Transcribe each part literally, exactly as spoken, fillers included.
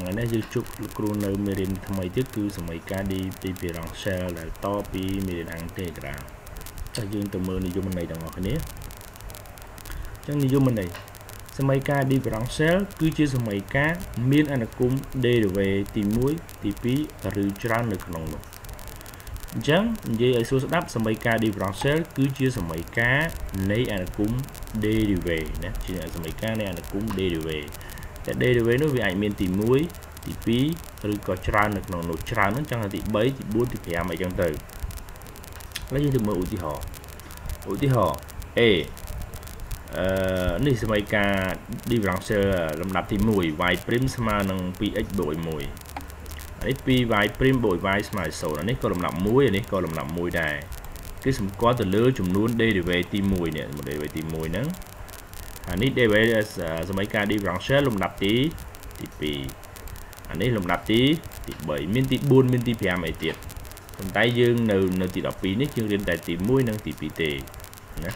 ngày nay YouTube luôn nơi miền tham mấy tiếc cứ sầm mấy ca đi đi về rong xe là to đi miền ăn tê cả cho dương từ mưa đi vô bên này đồng ngọt nếp cho đi vô bên này sầm mấy ca đi về rong xe cứ chia sầm mấy cá miền ăn cũng để về tìm muối tìm pí và rượu tràn được nồng nồng chẳng vậy ở số đáp sầm mấy ca đi về rong xe cứ chia sầm mấy cá lấy ăn cũng để về nè chia sầm mấy cá này ăn cũng để về để đây đối với nó vì ảnh miền tìm muối thì phí rồi có tràn được nó nốt tràn nó chẳng là thì bấy thì buôn thì phải mà trong từ lấy từ mở ủ thì họ ủ thì họ ê này sẽ mấy ca đi vào xe làm đạp thì mùi vài prim mà nâng ph bội mùi ấy pi vài prim bội vài mà sầu là nít có làm nằm muối này có làm nằm mùi đài cái súng có từ lứa chúng luôn đây để về tìm mùi nè một để về tìm mùi nữa anh ấy để về mấy ca đi rong xe lùng đập tí thì bị anh ấy lùng đập tí thì bởi miếng tí buôn miếng tí phe mấy tiệt còn tay dương nờ nờ thì đọc phí nít chương trình tại tìm muối nâng thì bị tệ nè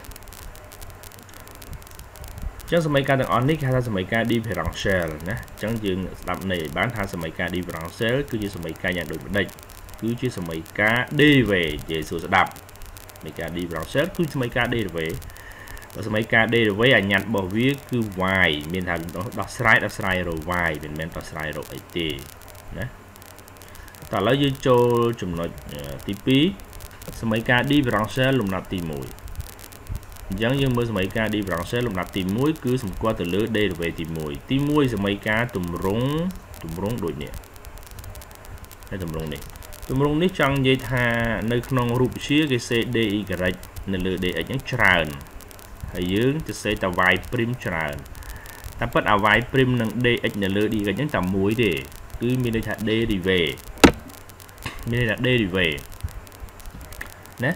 chẳng mấy ca đang on nick hay mấy ca đi về rong xe nè chẳng dương đập này bán hai mấy ca đi rong xe cứ như mấy ca nhà đội bên đây cứ chứ mấy ca đi về về số đạp mấy ca đi rong xe cứ mấy ca đi về và mấy ca đây với anh nhặt bỏ viết cứ vài miền thành đó đọc sai đọc sai rồi vài bên men đọc sai rồi ấy tì đấy ta lấy dư cho chúng nó tivi mấy ca đi vào xe lùng nạp tìm mùi giống như mới mấy ca đi vào xe lùng nạp tìm mùi cứ xong qua từ lứa đây về tìm mùi tìm mùi mấy ca tùm rúng tùm rúng đôi nhẹ hay tùm rúng này tùm rúng nít trong dây tha nơi non rụp xía cái cdi gạch nên lừa để ở những tràn dương thì sẽ tàu vài prim tràn ta bắt áo vài prim nâng dx lơ đi gần những tầm muối để cứ mình đây thật d đi về mình đây là d đi về nè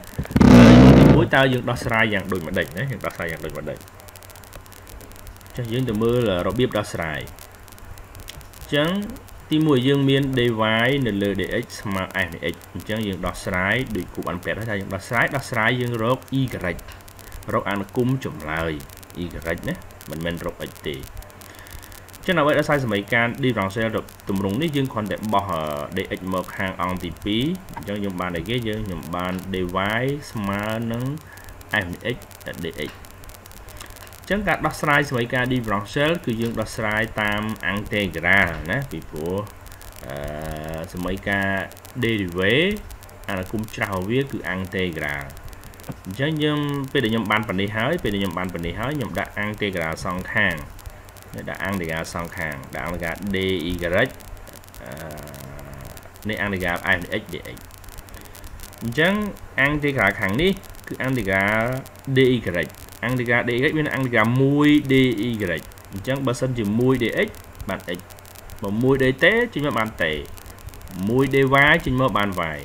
mỗi tao dựng đo sai dạng đôi mặt đỉnh đấy hiện sai dạng đôi mặt đỉnh cho dương từ mưa là nó biết đo sai chẳng tìm mùi dương miên đề vái nền lơ để x mà anh x chẳng dựng đo sai đuổi cụ ăn pẹt ra dựng đo sai đo sai dương rốt y gạch rốc ăn cung chụm lời y gạch nhé mình men rốc ấy tì chứ nào vậy đã sai mấy can đi vào xe được tùm rúng đấy dương còn để bỏ để ếch mở hàng on thì phí cho những bạn này cái dương những bạn để vái mà nâng em x để x chẳng cả đọc sai mấy ca đi vào xe cứ dương đọc sai tam ăn tê ra nè vì của mấy ca đi về ăn cung chào viết cứ ăn tê ra chẳng nhầm bây giờ nhầm bàn phần đi hái bây giờ nhầm bàn phần đi hái nhầm đã ăn tê gà xong hàng đã ăn thì gà xong hàng đã ăn gà dy nên ăn thì gà anh x để chẳng ăn tê gà hàng đi cứ ăn thì gà dy ăn thì gà dy bên ăn gà mui dy chẳng bớt sân chỉ mui dx bạn x mà mui dt chính là bạn tệ mui dy chính là bạn vải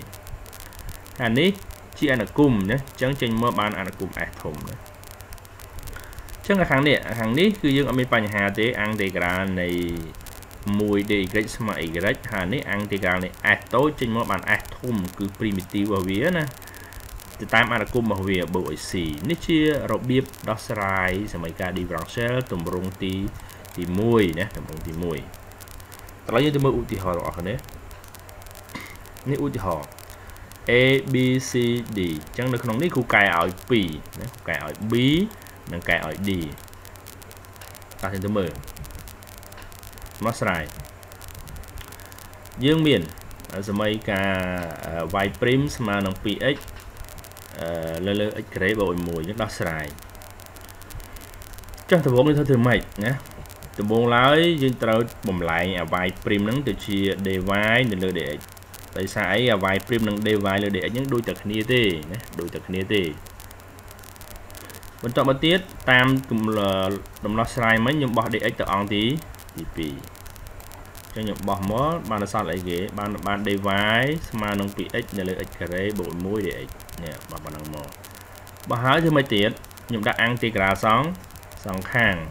anh đi chị ăn ở cùng nhé chẳng trình mơ ban ăn ở cùng ai thùng đấy chắc là kháng địa hàng đi cứ dương ở bên bàn hà thế ăn để gà này mùi để cái mày cái hà này ăn thì gà này ai tối trên mơ bàn ai thùng cứ primitive ở vía nè từ tám ăn ở cùng bảo vệ bội xì nít chia rồi biết đó sai sẽ mấy ca đi vào xe tùm rung tí thì mùi nè tùm rung tí mùi lấy như tôi mơ ưu thì họ rõ hơn đấy nếu ưu thì họ A B C D chẳng được nóng đi khu cài ở P cài ở B nâng cài ở D ta xin thứ mười mất lại dương miền giờ mấy cả vài prim mà nâng px lơ lơ x rễ bội mùi những đo sài trong thời bốn thôi thường mày nhé từ bốn lái dương tao bùng lại vài prim nắng từ chia đề vai để lơ để tại sao ấy là vài prim nâng đề vài là để những đôi tật nia tê đôi tật nia tê vẫn chọn bất tiết tam cùng là đồng loạt sai mấy nhóm bỏ để ấy tự ăn tí vì cho nhóm bỏ mốt ban là sao lại ghế ban ban đề vài mà nông bị x này là x cái đấy bội môi để nè mà bạn đang mò bỏ hái thì mấy tiết nhóm đã ăn thì gà xong xong khang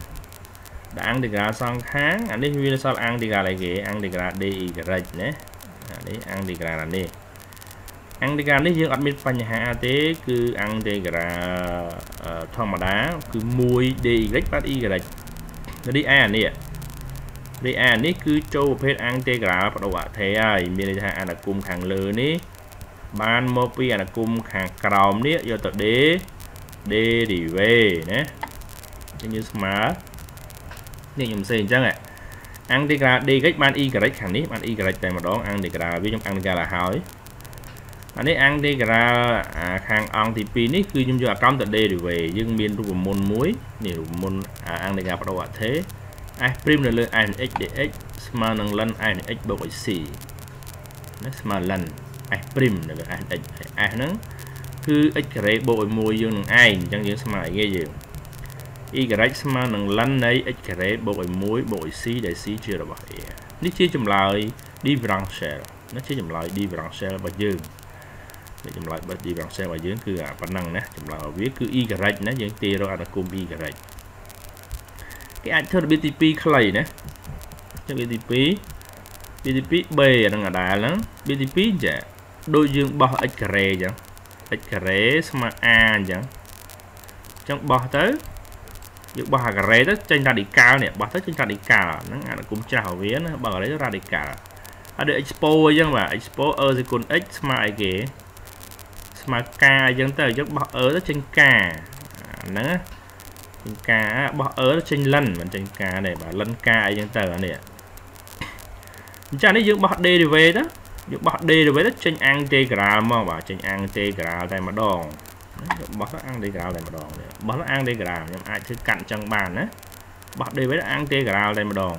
đã ăn thì gà xong kháng anh đi viên sao ăn thì gà lại ghế ăn thì gà đi gà nhé đấy ăn đi gà này ăn đi gà đấy dương admin phần nhà thế cứ ăn đi gà thon mà đá cứ mùi đi rách bắt y gạch nó đi a này Vì anh ấy cứ châu phết ăn tê gà bắt đầu ạ thế ai mình là anh là cùng kháng lớn ấy ban một vì anh là cùng kháng còng đấy giờ tớ đế đê đi về nhé như smart nên nhầm xin chắc ạ ăn tê gà đi cách ban y cái khẳng đấy bạn y cái tại mà đó ăn để gà với trong ăn gà là hỏi anh ấy ăn tê gà kháng ăn thì pin ấy cứ nhung cho trong tớ đê đi về nhưng miền trung môn muối nhiều môn ăn để gà bắt đầu ạ thế I prim là lên anh x dx small năng lần anh x bộ x nó small lần I prim là lên anh x anh nó cứ x cái bộ môi dương anh chẳng những small ghê gì y cái small năng lần này x cái bộ môi bộ c để c chưa được vậy nó chia chùm lại đi vòng xe nó chia chùm lại đi vòng xe và dương để chùm lại đi vòng xe và dương cứ à bản năng nè chùm lại viết cứ y cái nó dương tê rồi là cùng y cái cái ảnh thơ bê tê pê clay nè bê tê pê bê tê pê B là đá lắm bê tê pê dạ đôi dương bỏ x kare chẳng x kare mà a chẳng trong bỏ tới những bỏ kare đó trên ra đi cao nè bỏ tới trên ra đi cao nó cũng chào vía nó bỏ đấy ra đi cả ở đây expo chẳng mà expo ở thì còn x mà kìa mà k chẳng tới giấc bỏ ở đó trên k nữa cá bỏ ở trên lần mình trên cá này và lần ca dân tờ này cho nó dưỡng bọt đi về đó dưỡng bọt đi với đất trên ăn tê gà mà bảo trên ăn tê gà tay mà đòn bọt ăn đi gạo này mà đòn bọt ăn đi gà nhưng ai thứ cạnh trong bàn á bọt đi với ăn tê gà này mà đòn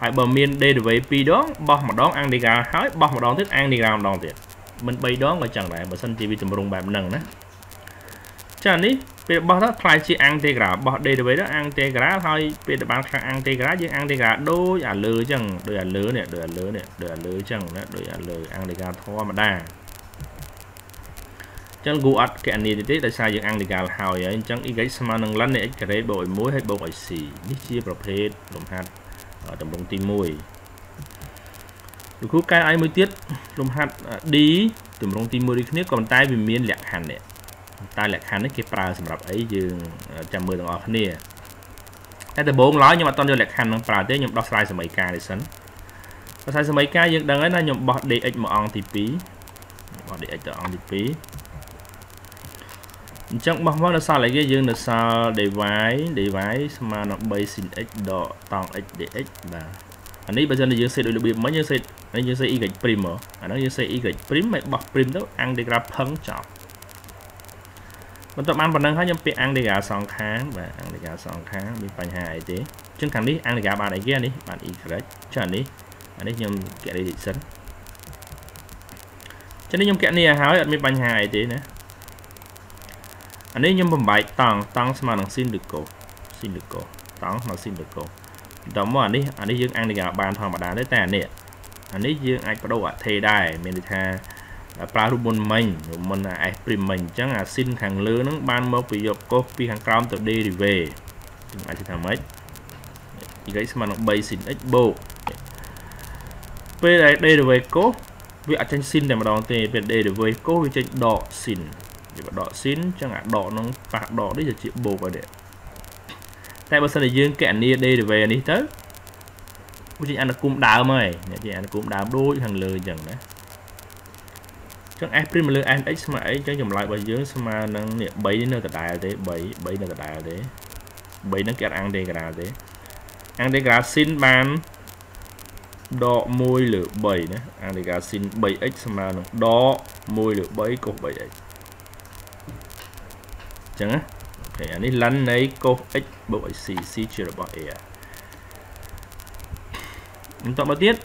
hãy bờ miền đi với pi đó bọt mà đón ăn đi gà hỏi bọt mà đón thích ăn đi gà đòn thiệt mình bay đón và chẳng lại bởi sân tivi tùm rung bạp nâng đó cho đi về bao đó khai chi ăn tê gà bỏ đây với đó ăn tê gà thôi về bán khang ăn tê gà chứ ăn tê gà đôi à lứa chẳng đôi à lứa nè đôi à lứa nè đôi à lứa chẳng nè đôi à lứa ăn tê gà thoa mà đa chẳng gu ắt cái này thì tại sao những ăn tê gà hào vậy chẳng ý cái mà nâng lăn này cái đấy bội muối hay bội xì đi chia bọc hết lồng hạt ở tầm đồng tim mùi được khúc cái ai mới tiết lồng hạt đi tầm đồng tim mùi đi khía còn tay vì miên lẹt hẳn nè ta lại khán cái pra sầm rập ấy dương trăm mười đồng ở khné, cái từ bốn lói nhưng mà toàn do lại khán bằng pra thế nhưng đo sai sầm bảy k để sấn, đo sai sầm bảy k dương đằng ấy là nhưng bỏ để x một on thì pí, bỏ để x on thì pí, chẳng bằng bao là sao lại cái dương là sao để vái để vái mà nó bay xin x độ toàn x để x là, anh ấy bây giờ là dương xây được biệt mấy dương xây, anh dương xây y gạch prim ở, anh nói dương xây y gạch prim mày bỏ prim đó ăn để gặp phấn chọn mình tập ăn phần năng khác nhầm bị ăn đi gà sòn kháng và ăn đi gà sòn kháng bị phải hại thế chứng khẳng đi ăn đi gà bà này kia đi bạn ít đấy cho anh đi anh ấy nhầm kẹt đi sấn cho nên nhầm kẹt này háo bị phải hại thế nè anh ấy nhầm bầm bài tăng tăng mà nó xin được cổ xin được cổ tăng mà xin được cổ đó mà anh đi anh ấy dương ăn đi gà bàn thằng mà đá đấy tè nè anh ấy dương ai có đâu ạ thề đài mình đi tha Parubon mình mình là ai prim mình chẳng là xin hàng lứa nó ban một ví dụ copy hàng cam từ đi thì về ai thì thằng mấy cái mà nó bay xin expo về đây đây là về cố việc tranh xin để mà đòn thì về đây là về cố việc tranh đỏ xin để mà đỏ xin chẳng hạn đỏ nó phạt đỏ đấy giờ chịu bồ vào để tại bữa sau này dương kẹn đi đây là về đi tới chị ăn là cũng đào mày chị ăn cũng đào đôi hàng lừa chẳng đấy chẳng ai prim lên anh x mà ấy chẳng dùng lại bởi dưới mà năng niệm bảy đến nơi đại thế bảy bảy nơi đại thế bảy nó kẹt ăn đây cả thế ăn đây cả xin ban đo môi lửa bảy nữa ăn đây cả xin bảy x mà đo môi lửa bảy cột bảy x chẳng á thì anh ấy lăn lấy cột x bộ xì xì chưa được bỏ ẻ chúng ta bắt tiếp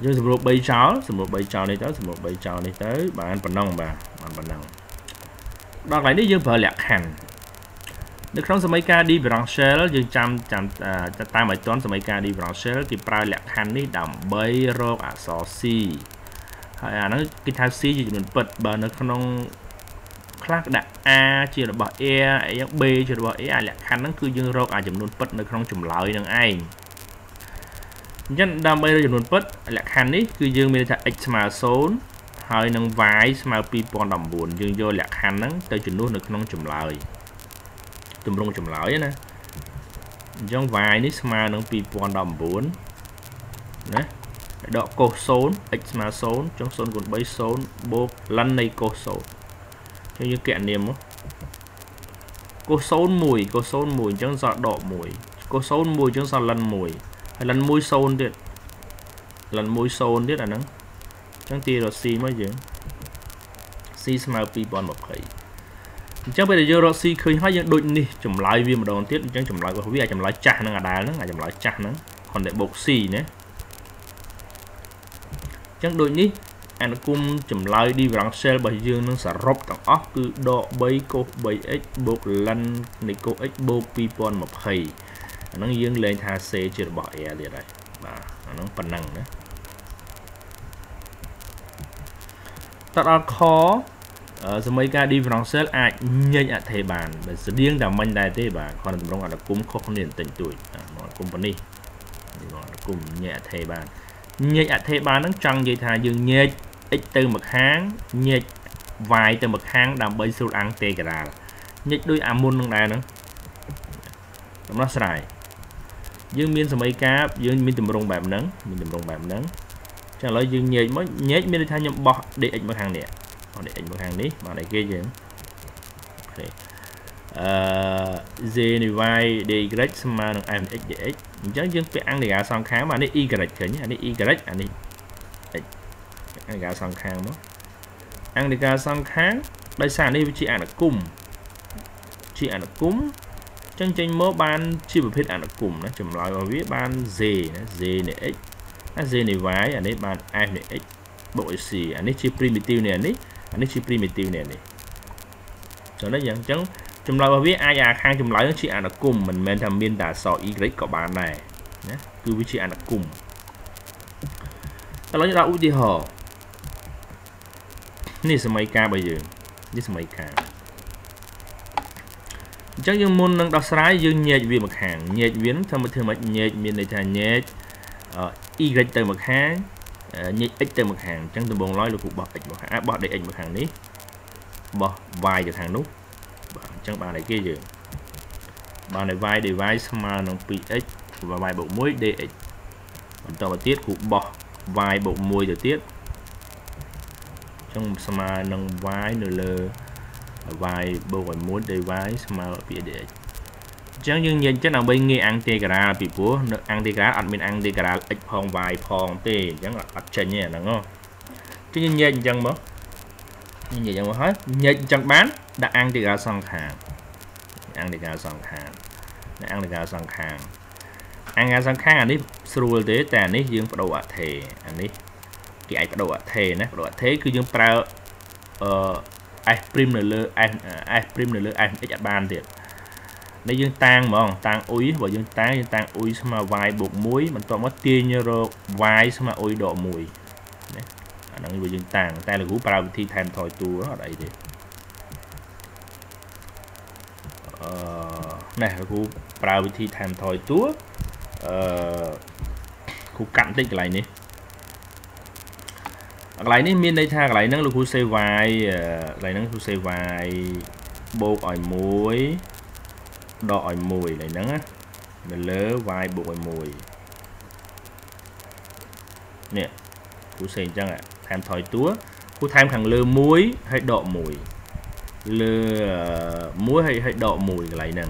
dương số một bảy cháu số một bảy cháu này tới số một bảy cháu này tới bạn phần nông bà bạn phần nông đó lại đi dương vợ lạc hành được không số mấy ca đi vào xe đó dương trăm trăm ta mày toán số mấy ca đi vào xe thì pra lạc hành đi đầm bấy rô à xò xì à nó cái thao xì gì mình bật bờ nó không khác đặt a chia là bỏ e b chia là bỏ e lạc hành nó cứ dương rô à chùm luôn bật nó không chùm lợi năng ai nhân đam mê rồi luôn bất lạc hành đấy cứ dương mình thật x mà số hơi nâng vái mà people đồng buồn dương vô lạc hành nắng tới chừng luôn được nông chùm lời tùm rung chùm lợi nè Trong vài nít mà nâng bị bọn đầm bốn đó cô xốn x mà xốn trong xốn còn bấy xốn bố lăn này cô xốn cho những kiện niềm đó. Cô xốn mùi cô xốn mùi trong giọt đỏ mùi cô xốn mùi trong giọt lần mùi hay lần mùi xôn tiệt lần mùi xôn tiệt là nắng chẳng tia rồi xì mới dưỡng xì mà bị bọn một khẩy chắc bây giờ rồi xì khơi hóa dưỡng đôi đi chùm lại vì một đồng tiết chẳng chùm lại có biết là chùm lại chạc năng là đá nó là chùm lại chạc nó còn để bột xì nữa chẳng đôi ní anh cũng chùm lại đi vào xe bởi dương nó sẽ rộp tặng ốc cứ độ bấy cô bấy x bột lần này cô x bột pipon một khẩy nó dương lên tha xe chưa bỏ e thì đây và nó phần năng nữa ta đã khó giờ mấy ca đi vào xe ai nhanh ạ thầy bàn và sự điên là mình đại thế bà còn đồng gọi là cũng không nên tình tuổi nó cũng đi cùng nhẹ thầy bàn nhẹ thầy bàn nó trăng dây thà dương nhẹ ít từ mực háng nhẹ vài từ mực háng đầm bấy sâu ăn tê cả là nhẹ đôi amun à này nữa nó xài dương miên mấy cá dương miên tùm rung bạp nắng mình tùm rung bạp nắng trả lời dương nhẹ mới nhẹ miên thay nhầm bọt để ảnh một hàng nè để ảnh một hàng đi mà để kia chứ dê này vai để y mà đừng em x dễ chắc dương phải ăn để gà xong kháng mà để y gạch thế nhé để y gạch anh đi ăn gà xong kháng đó ăn để gà xong kháng đây sàn đi với chị ăn là cùng chị ăn là cúm chân tranh mớ ban chi một hết ăn là cùng nó chùm lại vào viết ban dê dê này x dê này vái ở đây bàn em này x bộ xì anh ấy chi primitive này đấy anh ấy chi primitive này này cho nó dẫn chứng chúng ta biết ai à khang chúng lấy nó chị ăn là cùng mình men thầm biên đã sọ y của bạn này nhé cứ với chị ăn là cùng ta nói ra ưu tiên hở này sẽ mấy ca bây giờ đi sẽ mấy ca chắc dương môn đang đọc sái dương nhẹ vì một hàng nhẹ viễn thầm thường mạch nhẹ miền này thà nhẹ y từ một hàng nhị ít từ một hàng chẳng từ bồn lói được cục bọt một hàng bọt để ảnh một hàng đấy bọt vài được hàng nút chẳng bà này kia giờ bà này vai device mà nó px và vài bộ muối dx còn tao tiết cục bọt vài bộ muối giờ tiết trong mà nâng vai nửa lơ vài bộ muối device mà bị dx chẳng như nhìn chắc là bên nghe ăn tê gà bị búa ăn tê gà ăn mình ăn tê gà ít phong vài phong tê chẳng là bắt chân nhẹ nắng không chứ như nhìn chẳng bớt như vậy chẳng hết nhìn chẳng bán đã ăn tê gà xong hàng ăn tê gà xong hàng đã ăn tê gà xong hàng ăn gà xong hàng anh ấy sưu tế tè này dương bắt đầu ạ thề anh ấy cái ai bắt đầu ạ thề nè bắt đầu ạ thế cứ dương prao ai prim nửa lơ anh ai prim nửa lơ anh ít ban thiệt đây dương tan mà không tan úi và dương tán dương tan úi mà vài bột muối mình toàn mất tia như rồi vài mà ôi độ mùi nó như dương tàn ta là gũ vào thi thèm thòi tu ở đây thì ờ, này gũ vào thi thèm thòi tu ờ, khu cặn tích lại nè lại nè miền đây tha lại năng lực khu xây vài lại năng khu xây vài bột ỏi muối đòi mùi này nắng á mình lỡ vai bụi mùi nè cụ xì chăng ạ tham thói túa cụ tham thằng lơ muối hay độ mùi lơ muối hay hay độ mùi lại nè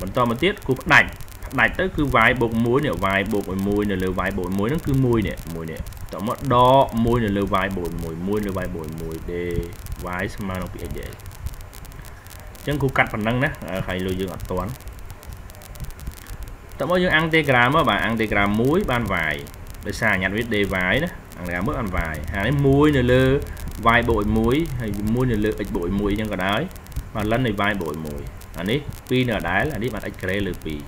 mình to mà tiết cụ đành đành tới cứ vai bột muối nè vai bột mùi nè lơ vai bột muối nó cứ mùi nè mùi nè tổng mất đo mùi nè lơ vai bột mùi mùi lơ vai bột mùi để vai mà nó bị dễ chân khu cắt phần năng nè hãy lưu dương ở toán tao mới dương ăn tê gram á bạn ăn tê gram muối ban vải để xài nhặt biết đề vải nè ăn gà mất ăn vải hà đấy muối nè lơ vài bội muối hay muối nè lơ ít bội muối nhưng còn đấy mà lần này vài bội muối anh ấy pi nở đáy là đi bạn ít cái lơ pi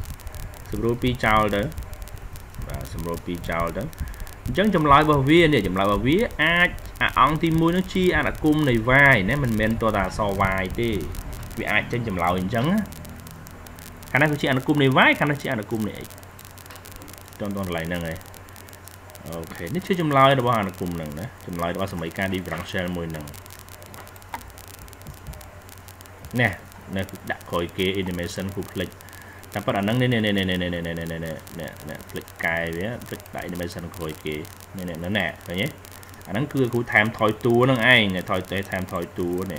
sumro pi chào đó và sumro pi chào đó chẳng chấm lại vào vía để chấm lại vào vía a ăn thì muối nó chi ăn là cung này vai nè mình men to tà so vai đi vì ai chân chầm lào hình trắng á khả năng của chị ăn cung này vãi khả năng chị ăn được cung này trong toàn lại năng này ok nếu chưa chầm lào nó bao hàng được cùng lần đấy chầm lào nó sẽ mấy ca đi vắng xe môi lần nè nè đã khỏi cái animation của lịch Các bạn nâng lên nè nè nè nè nè nè nè nè nè nè nè nè klik cài với klik đẩy để mình xem hồi kì nè nè nó nè rồi nhé. Anh nâng cưa của tham thoi tua nâng ai nè thoi tê tham thoi tua nè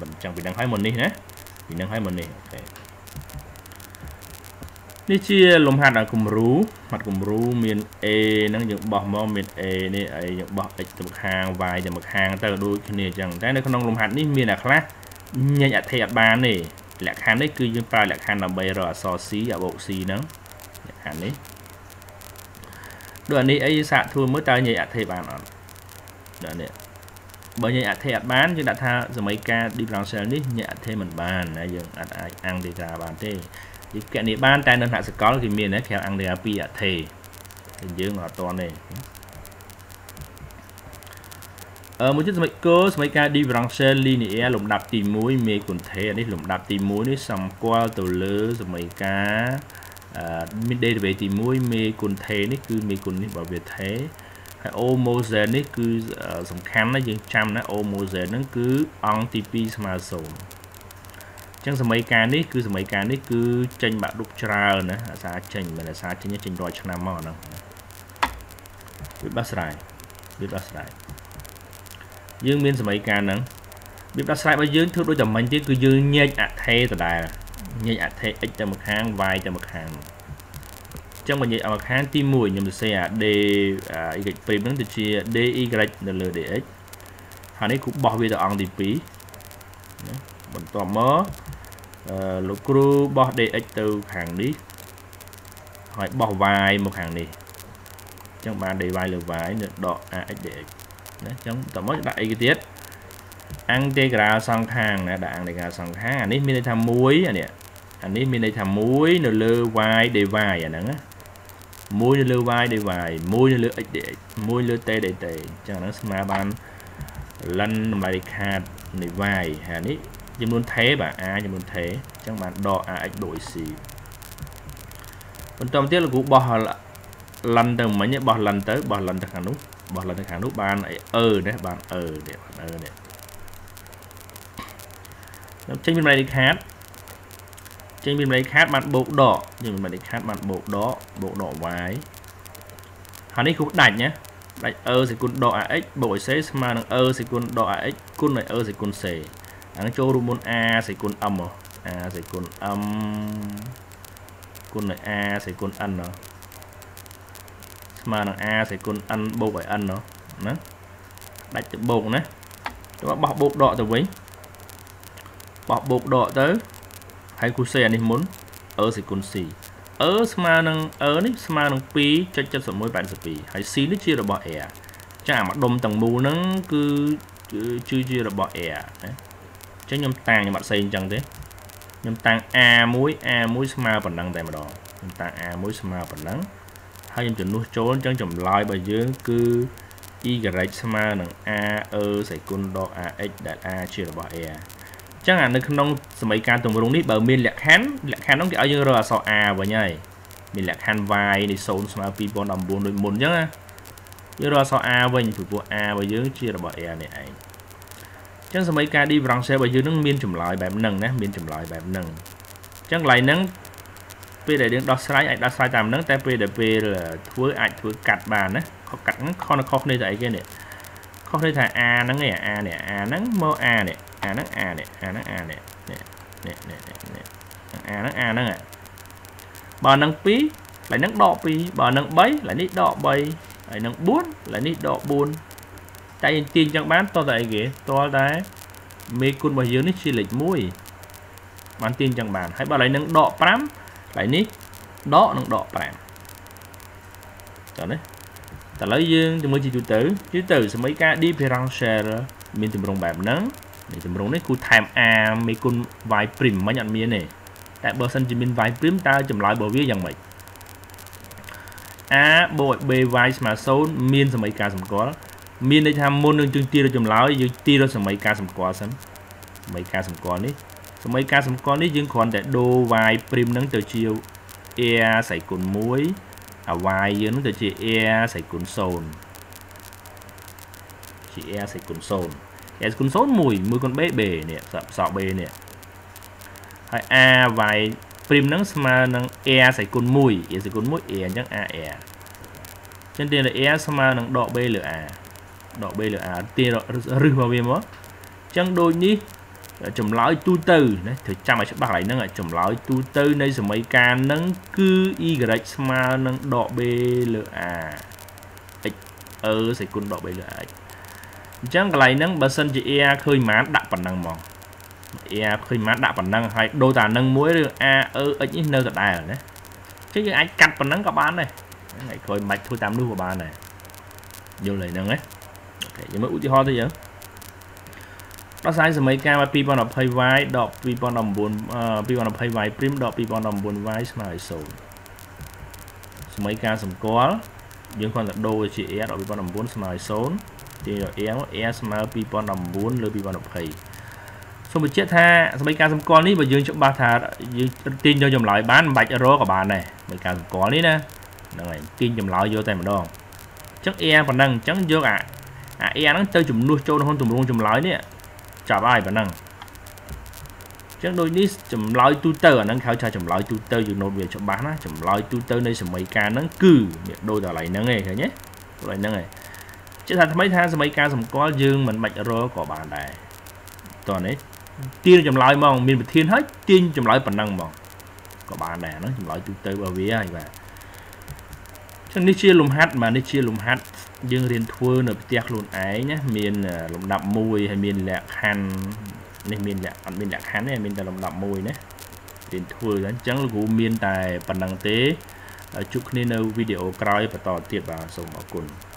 mình chẳng bị đăng thái mình đi nè bị đăng thái mình đi. Nhi chia lồng hạt là cùng rú mặt cùng rú miền e nâng dựng bỏ mò miền e nè ấy dựng bỏ ấy từ một hàng vài từ một hàng tới đôi khi nè chẳng thế nó không nông lồng hạt ní miền là khác nhà nhà thẻ ba nè lạc hàn đấy cứ chúng ta lạc hàn là bây giờ so xí ở bộ xí nó lạc hàn đấy đoạn này ấy sạ thua mới tới nhẹ thề bàn nó đoạn này bởi nhẹ thề bán chứ đã tha giờ mấy ca đi làm xe đấy nhẹ thề mình bàn này giờ ăn đi ra bàn thế thì cái này ban tay đơn hạ sẽ có thì miền đấy theo ăn đê a pê ở thề dưới ngõ to này ở một chút mấy cơ mấy ca đi vào xe linear lồng đạp tìm mối mê quần thế đấy lồng đạp tìm mối đấy xong qua tàu lơ rồi mấy cá mình đây về tìm mối mê quần thế đấy cứ mê quần bảo vệ thế hay omozen đấy cứ sầm khám nó dương trăm nó omozen nó cứ on tp smartphone chẳng số mấy ca đấy cứ số mấy ca đấy cứ tranh bạn đục trà nữa xa tranh mà là xa tranh tranh đòi cho nam mỏ nó biết bác sài biết bác sài dương miên số mấy ca nắng biết bác sai bao dương thưa đôi chồng mình chứ cứ dương nhẹ ạ thế từ đài nhẹ ạ thế ít cho một hàng vài cho một hàng trong mình nhẹ ở một hàng tim mùi nhưng mà xe d y phim đến từ chia d y l d x hàng ấy cũng bỏ về từ on tp mình tò mò lục cru bỏ d x từ hàng đi hỏi bỏ vài một hàng đi trong bàn để vài lượt vải được đỏ a x d x chúng ta mới đại cái tiết ăn tê gà sang hàng là đạn để gà sang hàng anh ấy mình đây tham muối à nè anh ấy mình đây tham muối nó lơ vai để vài à nắng á muối lơ vai để vài muối lơ để muối lơ tê để tê cho nó smart ban lần bài hạt để vài anh ấy chấm luôn thế bà a chấm luôn thế chẳng bạn đo a đổi xì còn trong tiết là cũng bỏ lần từng mấy nhé bỏ lần tới bỏ lần thằng nút bỏ lần thằng nút ban ấy ờ đấy bạn ờ để bạn ờ để trên bên này đi hát trên bên này hát mặt bộ đỏ nhưng mà đi hát mặt bộ đó bộ đỏ vái hắn ấy cũng đạch nhé đạch ơ thì con đỏ x bội xế mà nó ơ thì con đỏ x con này ơ thì con xề nó cho rumon a thì con âm a thì con âm con này a thì con ăn nó mà nó a thì con ăn bộ phải ăn nó nó đặt từ bộ này các bạn bộ đỏ từ với bỏ bộ đỏ tới hay cú xe này muốn ở thì con xì ở mà nó ở nít mà nó pi cho cho số mỗi bạn số pi hãy xí nó chia là bỏ ẻ chả mặt đom tầng mù nó cứ chưa chia là bỏ ẻ chứ nhom tàng bạn xây chẳng thế nhom tàng a muối a muối mà vẫn đang tại mà đỏ nhom tàng a muối mà vẫn đang hai em chuẩn nuôi trốn chẳng chồng lại bởi dưỡng cư y gạch mà nặng a ơ sẽ con đo a x đại a chia bỏ e chắc là nó không nông mấy ca tùng đúng đi bờ miền lạc hán lạc hán nó kiểu như rồi sau a vào nhảy mình lạc hán vai đi xôn mà people nằm buồn đôi môn nhá như rồi sau a mình thủ của a và dưỡng chia bỏ e này anh chắc mấy ca đi vào xe bởi dưỡng nó miên chùm lại bẹp nâng nè miên chùm lại bẹp nâng chắc lại nắng bây để đến đo sai anh đã sai tạm nắng tại bây giờ là thua ảnh thua cặt bàn đấy có cặt nó khó nó khó đây dạy cái này không thấy thằng a nó nghe a này a nắng mơ a này a nắng a này a nắng a này nè nè a nắng a nắng à bà nắng pí lại nắng đỏ pí bà nắng bấy lại nít đỏ bấy lại nắng buôn lại nít đỏ buôn tay tiền chẳng bán to dạy ghế to đấy mê côn bà dưới nó chỉ lịch mũi bán tiền chẳng bàn hãy bà lấy nắng đỏ lắm lại nít đó nó đỏ bạn rồi đấy ta lấy dương thì mới chỉ chủ tử chủ tử sẽ mấy cái đi perang share mình tìm rồng bẹp nắng mình tìm rồng đấy khu time a mấy con vài prim mới nhận miếng này tại bờ sân chỉ mình vài prim ta chùm lại bờ vía dòng mày a bội b vai mà số miên sẽ mấy ca sầm có miên đây tham môn đường chương tia chùm lái dưới tia đó sẽ mấy ca sầm có sẵn mấy ca sầm có đấy mấy ca sầm con đấy dương còn để đô vai prim nắng từ chiều e sảy cồn muối à vai dương nắng từ chiều e sảy cồn sồn chị e sảy cồn sồn e cồn sồn mùi mùi con bé bể nè sọ bề nè hay a vai prim nắng mà nắng e sải cồn mũi e sải cồn mũi e chẳng a e trên tiền là e mà nắng đỏ b lửa a đỏ b lửa a tiền rư vào bên đó chẳng đôi ní chấm lõi tu từ đấy thử chăm mà sẽ bắt lại nắng ở chấm lõi tu từ đây rồi mấy ca nắng cứ y mà nắng đỏ b lửa a ở sải cồn đỏ b lửa a chẳng cái này nắng bà sân chị e khơi má đặt bằng năng mòn e khơi má đặt bằng năng hay đôi tà nâng muối được a ở ở những nơi gặp đài rồi đấy chứ như anh cắt bằng nắng các bạn này này khơi mạch thôi tám đu của bạn này nhiều lời nâng ấy nhưng mà ưu tiên ho thôi chứ bác sai rồi mấy ca mà pi bằng đọc hay vai đọc pi bằng đồng bốn pi bằng đọc hay vai prim đọc pi bằng đồng bốn vai mà số mấy ca sầm có những con là đôi chị e đọc pi bằng đồng bốn mà số thì em em mà pi bằng đồng bốn lưỡi pi bằng đọc hay xong một chiếc tha mấy ca sầm con đi và dương trong ba thà tin cho dòng lại bán bạch euro của bạn này mấy ca sầm con đấy nè này tin dòng lại vô tay mà đòn chắc e còn năng trắng vô ạ à e nó chơi chùm nuôi trâu hơn chùm luôn chùm lại nè chả ai bản năng chắc đôi ní chùm lại tu tơ ở năng khảo tra chùm lại tu tơ dùng nộp về chùm bán á chùm lại tu tơ đây sầm mấy ca nó cừ đôi tờ lại năng này thế nhé lại năng này chứ thật mấy tháng mấy ca sầm có dương mình bạch euro của bạn này toàn đấy tiên chầm lại mong mình thiên hết tiên chầm lại bản năng mong có bạn nè nó chầm lại chúng tôi vào vía anh và chân đi chia lùm hát mà đi chia lùm hát dương liền thua nợ tiệc luôn ấy nhé miền lùm đập môi hay miền lẹ khăn nên miền lẹ miền lẹ khán này miền là lùm đập môi đấy tiền thua đánh trắng của miền tài bản năng tế chúc nên video cài và tỏ tiệp vào sông bảo cồn.